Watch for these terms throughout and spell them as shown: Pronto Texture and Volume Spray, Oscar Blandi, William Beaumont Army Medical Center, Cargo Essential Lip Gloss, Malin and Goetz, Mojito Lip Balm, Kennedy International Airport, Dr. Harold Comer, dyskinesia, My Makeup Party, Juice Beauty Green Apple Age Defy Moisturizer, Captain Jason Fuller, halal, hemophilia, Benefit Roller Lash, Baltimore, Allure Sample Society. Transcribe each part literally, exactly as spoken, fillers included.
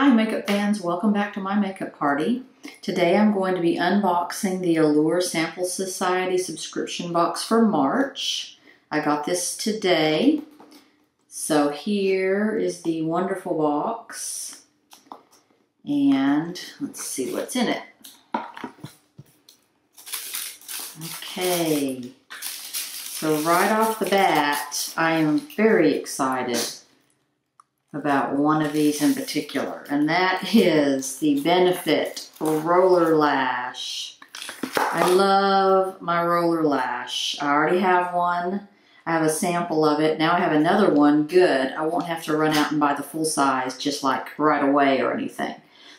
Hi makeup fans, welcome back to My Makeup Party. Today I'm going to be unboxing the Allure Sample Society subscription box for March. I got this today. So here is the wonderful box. And let's see what's in it. Okay, so right off the bat, I am very excited about one of these in particular, and that is the Benefit Roller Lash. I love my roller lash. I already have one. I have a sample of it. Now I have another one. Good. I won't have to run out and buy the full size just like right away or anything.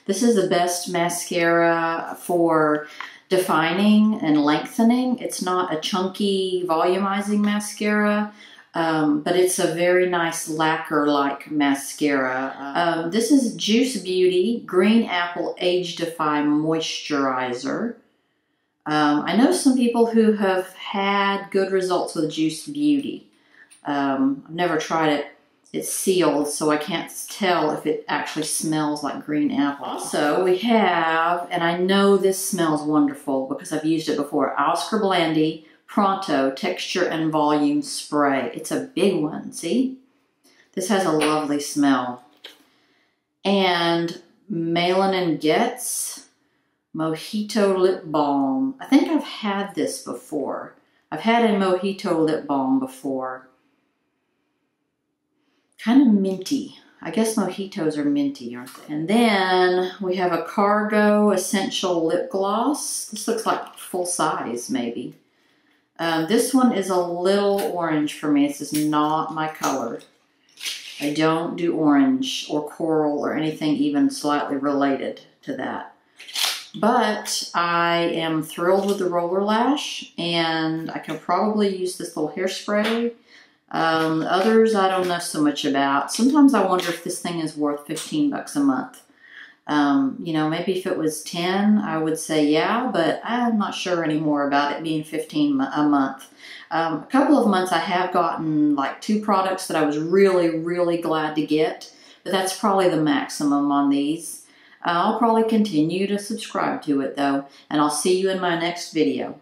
This is the best mascara for defining and lengthening. It's not a chunky volumizing mascara. Um, but it's a very nice lacquer-like mascara. Um, this is Juice Beauty Green Apple Age Defy Moisturizer. Um, I know some people who have had good results with Juice Beauty. Um, I've never tried it. It's sealed, so I can't tell if it actually smells like green apple. Also, we have, and I know this smells wonderful because I've used it before, Oscar Blandi Pronto Texture and Volume Spray. It's a big one, see? This has a lovely smell. And Malin and Goetz Mojito Lip Balm. I think I've had this before. I've had a Mojito Lip Balm before. Kind of minty. I guess mojitos are minty, aren't they? And then we have a Cargo Essential Lip Gloss. This looks like full size, maybe. Um, this one is a little orange for me. This is not my color. I don't do orange or coral or anything even slightly related to that. But I am thrilled with the roller lash, and I can probably use this little hairspray. Um, others I don't know so much about. Sometimes I wonder if this thing is worth fifteen bucks a month. Um, you know, maybe if it was ten, I would say yeah, but I'm not sure anymore about it being fifteen a month. Um, a couple of months I have gotten like two products that I was really, really glad to get, but that's probably the maximum on these. I'll probably continue to subscribe to it though, and I'll see you in my next video.